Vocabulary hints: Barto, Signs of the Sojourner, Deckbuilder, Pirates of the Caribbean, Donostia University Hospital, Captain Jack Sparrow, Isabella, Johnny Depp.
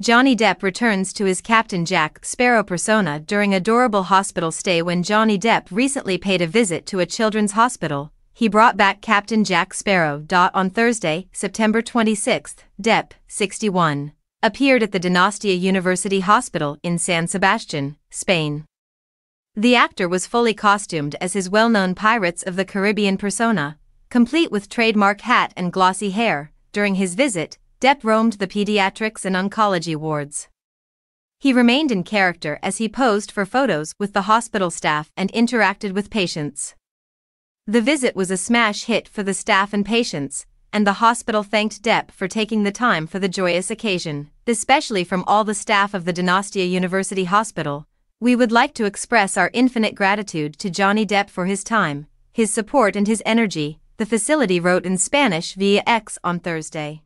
Johnny Depp returns to his Captain Jack Sparrow persona during a adorable hospital stay. When Johnny Depp recently paid a visit to a children's hospital, he brought back Captain Jack Sparrow. On Thursday, September 26, Depp, 61, appeared at the Donostia University Hospital in San Sebastian, Spain. The actor was fully costumed as his well-known Pirates of the Caribbean persona, complete with trademark hat and glossy hair. During his visit, Depp roamed the pediatrics and oncology wards. He remained in character as he posed for photos with the hospital staff and interacted with patients. The visit was a smash hit for the staff and patients, and the hospital thanked Depp for taking the time for the joyous occasion. "Especially from all the staff of the Donostia University Hospital, we would like to express our infinite gratitude to Johnny Depp for his time, his support and his energy," the facility wrote in Spanish via X on Thursday.